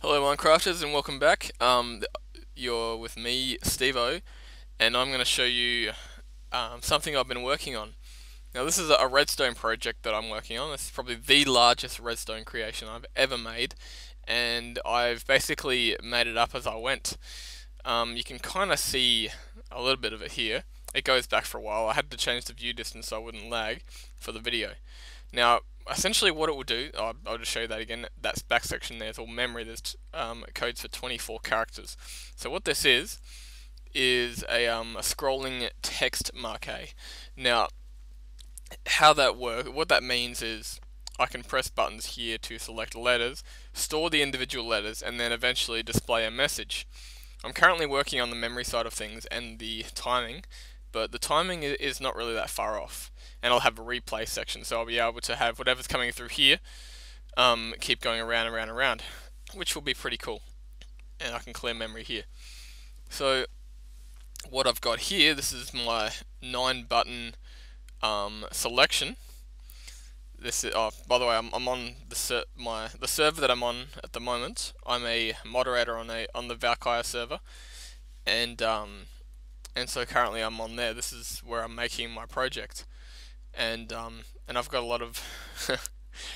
Hello Minecrafters and welcome back. You're with me, Steve-O, and I'm going to show you something I've been working on. Now this is a redstone project that I'm working on. This is probably the largest redstone creation I've ever made, and I've basically made it up as I went. You can kind of see a little bit of it here. It goes back for a while. I had to change the view distance so I wouldn't lag for the video. Now, essentially what it will do, I'll just show you that again. That back section there is all memory. There's codes for 24 characters. So what this is a scrolling text marquee. Now, how that works, what that means is I can press buttons here to select letters, store the individual letters, and then eventually display a message. I'm currently working on the memory side of things and the timing, but the timing is not really that far off. And I'll have a replay section, so I'll be able to have whatever's coming through here keep going around and around and around, which will be pretty cool. And I can clear memory here. So what I've got here, this is my 9-button selection. This is, oh, by the way, I'm on the server that I'm on at the moment. I'm a moderator on the Valkyr server, and so currently I'm on there. This is where I'm making my project. And I've got a lot of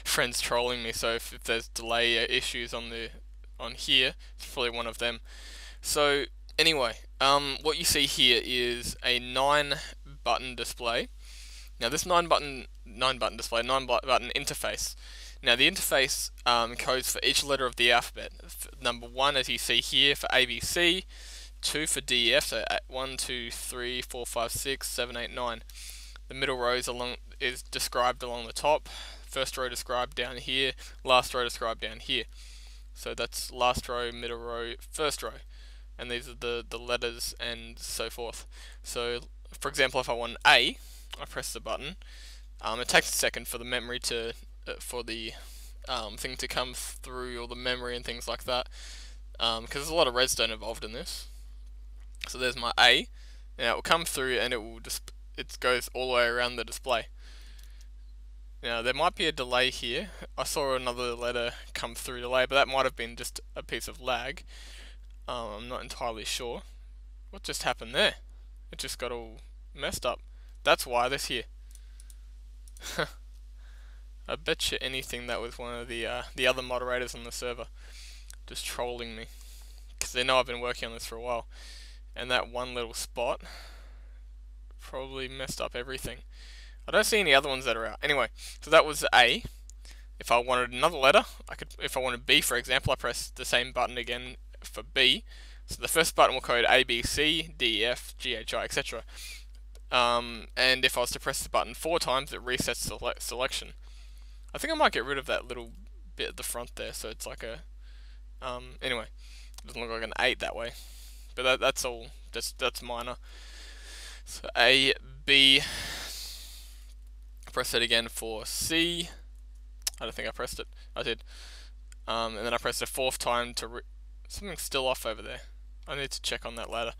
friends trolling me, so if there's delay issues on here, it's probably one of them. So anyway, what you see here is a 9-button display. Now this 9-button display, 9-button interface. Now the interface codes for each letter of the alphabet. Number 1, as you see here, for ABC, 2 for DEF, so 1, 2, 3, 4, 5, 6, 7, 8, 9. The middle rows is described along the top, first row described down here, last row described down here. So that's last row, middle row, first row, and these are the letters and so forth. So for example, if I want A, I press the button. It takes a second for the memory to for the thing to come through, all the memory and things like that, because there's a lot of redstone involved in this. So there's my A. Now it will come through and it will just it goes all the way around the display. Now there might be a delay here. I saw another letter come through delay, but that might have been just a piece of lag. I'm not entirely sure. What just happened there? It just got all messed up. That's why this here. I bet you anything that was one of the other moderators on the server just trolling me, because they know I've been working on this for a while, and that one little spot probably messed up everything. I don't see any other ones that are out. Anyway, so that was A. If I wanted another letter, I could. If I wanted B, for example, I press the same button again for B. So the first button will code A, B, C, D, F, G, H, I, etc. And if I was to press the button 4 times, it resets selection. I think I might get rid of that little bit at the front there, so it's like a. Anyway, it doesn't look like an 8 that way, but that's all. That's minor. So A, B, press it again for C, I don't think I pressed it, I did, and then I pressed it 4th time to, something's still off over there, I need to check on that ladder,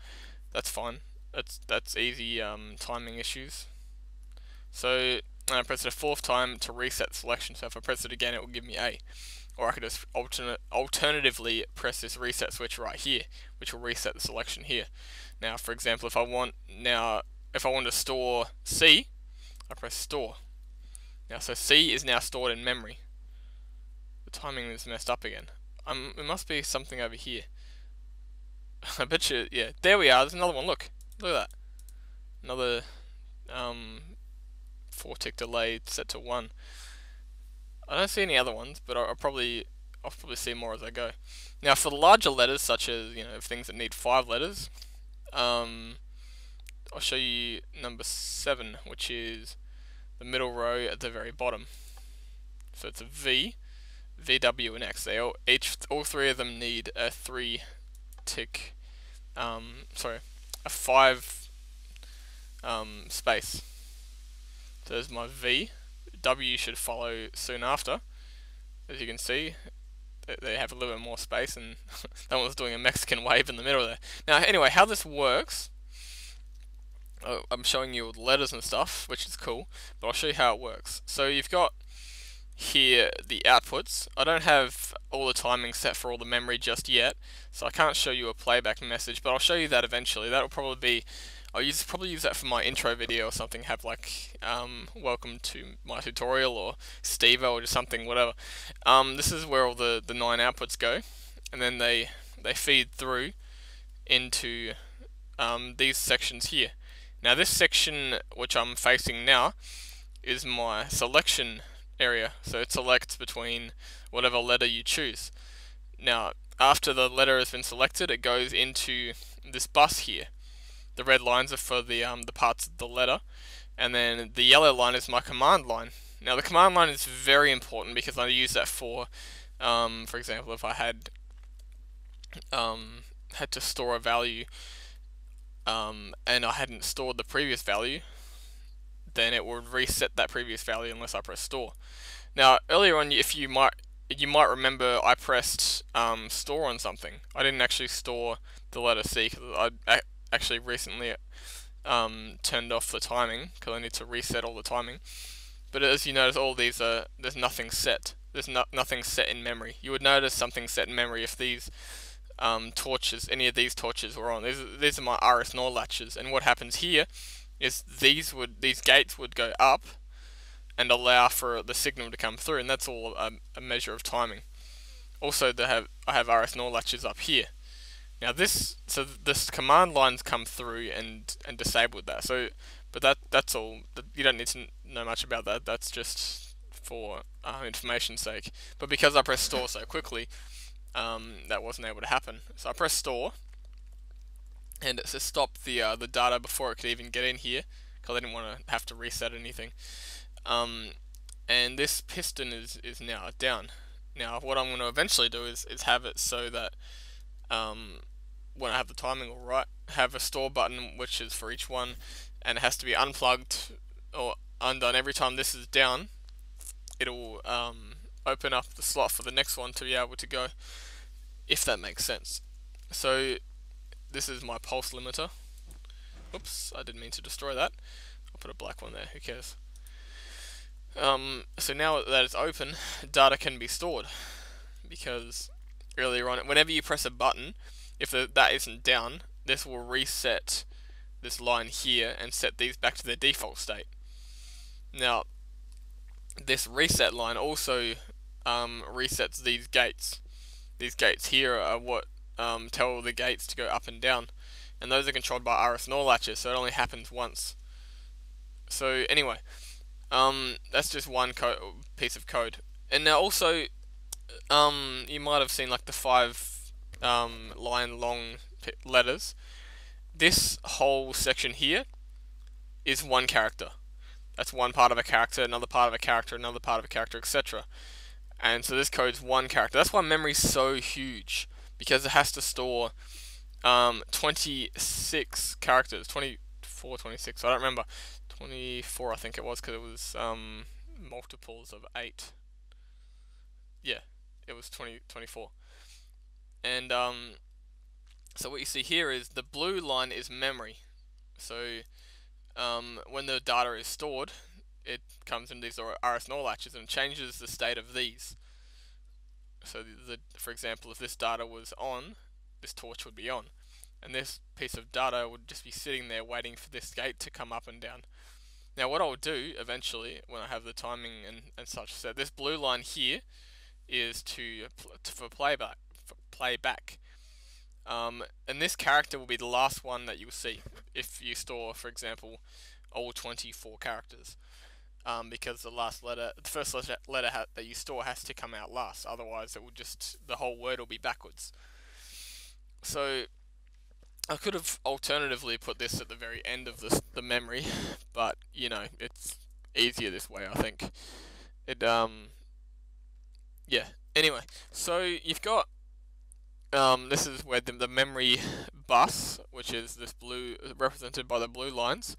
that's fine, that's easy timing issues. So, and I pressed it a 4th time to reset selection, so if I press it again it will give me A, or I could just alternatively press this reset switch right here, which will reset the selection here. Now, for example, if I want to store C, I press store. Now, so C is now stored in memory. The timing is messed up again. It must be something over here. I bet you, yeah, there we are. There's another one. Look at that. Another 4-tick delay set to 1. I don't see any other ones, but I'll probably see more as I go. Now for the larger letters, such as, you know, things that need 5 letters, I'll show you number 7, which is the middle row at the very bottom. So it's a V, V, W, and X. They all three of them need a 3-tick, sorry, a 5 space. So there's my V. W should follow soon after. As you can see, they have a little bit more space, and that one's doing a Mexican wave in the middle there. Now anyway, how this works, I'm showing you all the letters and stuff, which is cool, but I'll show you how it works. So you've got here the outputs. I don't have all the timing set for all the memory just yet, so I can't show you a playback message, but I'll show you that eventually. That'll probably be, I'll probably use that for my intro video or something, have like welcome to my tutorial or Steve-O or just something, whatever. This is where all the 9 outputs go, and then they feed through into these sections here. Now this section which I'm facing now is my selection area, so it selects between whatever letter you choose. Now after the letter has been selected, it goes into this bus here. The red lines are for the parts of the letter, and then the yellow line is my command line. Now the command line is very important because I use that for example, if I had to store a value and I hadn't stored the previous value, then it would reset that previous value unless I press store. Now earlier on, if you might remember, I pressed store on something. I didn't actually store the letter C, because I actually recently turned off the timing because I need to reset all the timing. But as you notice, all these are, there's nothing set. There's nothing set in memory. You would notice something set in memory if these torches, any of these torches were on. These are my RS NOR latches, and what happens here is these gates would go up and allow for the signal to come through, and that's all a measure of timing. Also, I have RS NOR latches up here. Now this command line's come through and disabled that. So, but that's all. You don't need to know much about that. That's just for information's sake. But because I pressed store so quickly, that wasn't able to happen. So I press store, and it says stop the data before it could even get in here, because I didn't want to have to reset anything. And this piston is now down. Now what I'm going to eventually do is have it so that when I have the timing all right, have a store button which is for each one, and it has to be unplugged or undone every time this is down. It'll open up the slot for the next one to be able to go, if that makes sense. So this is my pulse limiter. Oops, I didn't mean to destroy that. I'll put a black one there, who cares. So now that it's open, data can be stored, because earlier on, whenever you press a button, if that isn't down, this will reset this line here and set these back to their default state. Now this reset line also resets these gates. These gates here are what tell the gates to go up and down, and those are controlled by RS NOR latches, so it only happens once. So anyway, that's just one piece of code. And now also, you might have seen like the 5 line long letters. This whole section here is one character. That's one part of a character, another part of a character, another part of a character, etc. And so this code's one character. That's why memory's so huge, because it has to store 26 characters, 24, 26, I don't remember, 24 I think it was, because it was multiples of 8. Yeah, it was 24. And so what you see here is the blue line is memory. So when the data is stored, it comes in these RS NOR latches and changes the state of these. So for example, if this data was on, this torch would be on, and this piece of data would just be sitting there waiting for this gate to come up and down. Now what I'll do eventually, when I have the timing and such, so this blue line here is for playback. And this character will be the last one that you'll see if you store, for example, all 24 characters, because the first letter that you store has to come out last. Otherwise, it will just, the whole word will be backwards. So I could have alternatively put this at the very end of the memory, but you know, it's easier this way, I think. Yeah. Anyway, so you've got. This is where the memory bus, which is this blue, represented by the blue lines,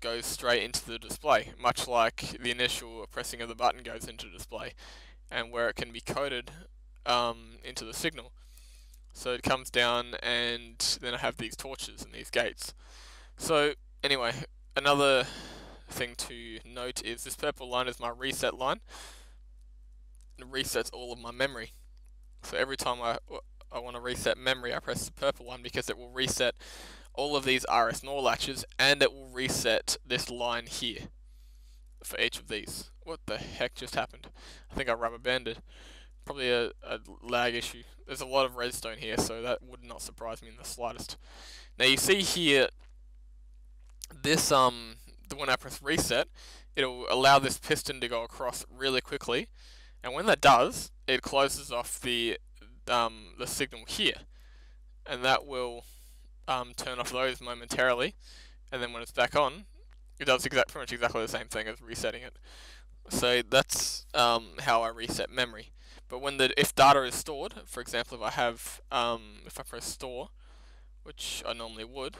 goes straight into the display, much like the initial pressing of the button goes into display, and where it can be coded into the signal. So it comes down, and then I have these torches and these gates. So anyway, another thing to note is this purple line is my reset line. resets all of my memory. So every time I want to reset memory, I press the purple one because it will reset all of these RS NOR latches, and it will reset this line here for each of these. What the heck just happened? I think I rubber banded. Probably a lag issue. There's a lot of redstone here, so that would not surprise me in the slightest. Now you see here, this when I press reset, it'll allow this piston to go across really quickly, and when that does, it closes off the signal here, and that will turn off those momentarily, and then when it's back on, it does pretty much exactly the same thing as resetting it. So that's how I reset memory. But when if data is stored, for example, if I have if I press store, which I normally would,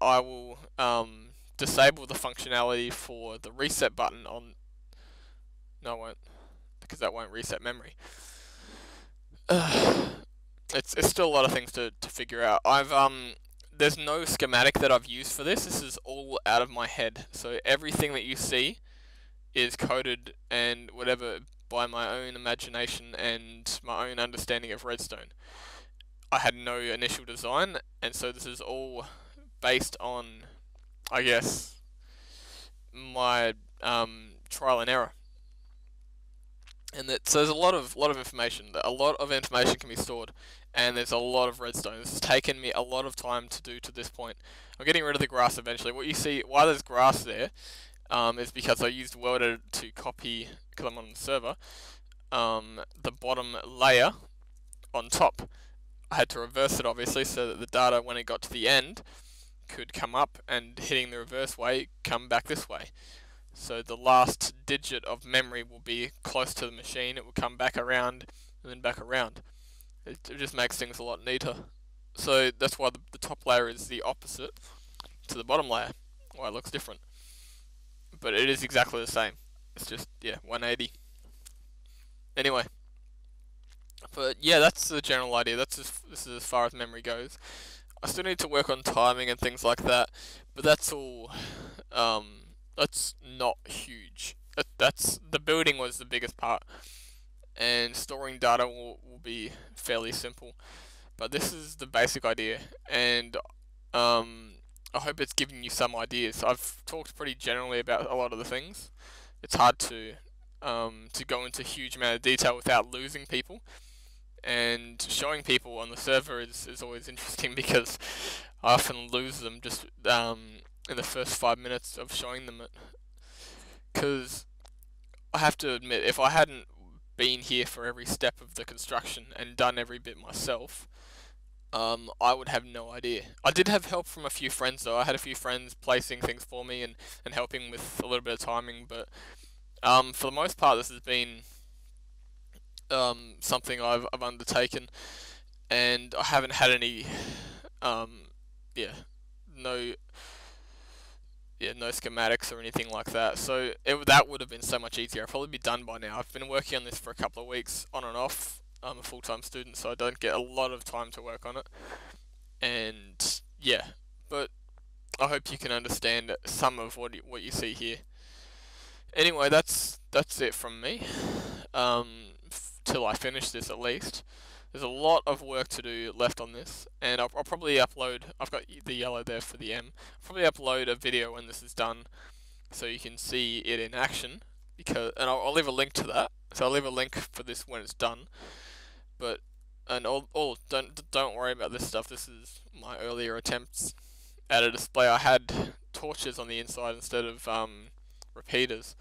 I will disable the functionality for the reset button on. No, I won't, because that won't reset memory. It's still a lot of things to figure out. There's no schematic that I've used for this. This is all out of my head. So everything that you see is coded and whatever by my own imagination and my own understanding of redstone. I had no initial design, and so this is all based on, I guess, my trial and error. And that, so there's a lot of information. A lot of information can be stored, and there's a lot of redstone. This has taken me a lot of time to do to this point. I'm getting rid of the grass eventually. What you see, why there's grass there, is because I used WorldEdit to copy, because I'm on the server, the bottom layer on top. I had to reverse it obviously, so that the data, when it got to the end, could come up and, hitting the reverse way, come back this way. So the last digit of memory will be close to the machine. It will come back around and then back around. It just makes things a lot neater. So that's why the top layer is the opposite to the bottom layer, why it looks different. But it is exactly the same. It's just, yeah, 180. Anyway. But yeah, that's the general idea. This is as far as memory goes. I still need to work on timing and things like that, but that's all. That's not huge. That's the building was the biggest part, and storing data will be fairly simple. But this is the basic idea, and I hope it's given you some ideas. I've talked pretty generally about a lot of the things. It's hard to go into a huge amount of detail without losing people, and showing people on the server is always interesting because I often lose them just in the first 5 minutes of showing them it. Because I have to admit, if I hadn't been here for every step of the construction and done every bit myself, I would have no idea. I did have help from a few friends though. I had a few friends placing things for me and helping with a little bit of timing, but for the most part this has been something I've undertaken, and I haven't had any no schematics or anything like that, so that would have been so much easier. I'd probably be done by now. I've been working on this for a couple of weeks on and off. I'm a full-time student, so I don't get a lot of time to work on it, and yeah, but I hope you can understand some of what you see here. Anyway, that's it from me, till I finish this at least. There's a lot of work to do left on this, and I'll probably upload, I've got the yellow there for the M, I'll probably upload a video when this is done, so you can see it in action, because, and I'll leave a link to that, so I'll leave a link for this when it's done, but, and all don't worry about this stuff, this is my earlier attempts at a display. I had torches on the inside instead of, repeaters,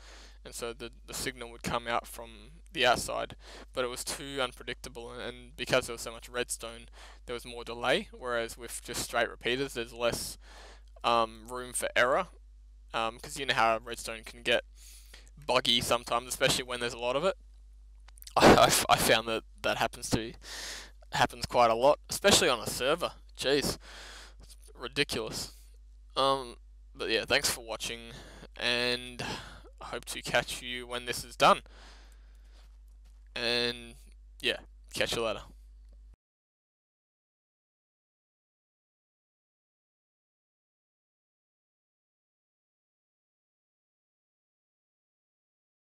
and so the signal would come out from the outside, but it was too unpredictable, and because there was so much redstone there was more delay, whereas with just straight repeaters there's less room for error, because you know how redstone can get buggy sometimes, especially when there's a lot of it. I found that happens quite a lot, especially on a server. Jeez, it's ridiculous. But yeah, thanks for watching, and I hope to catch you when this is done. And yeah, catch you later.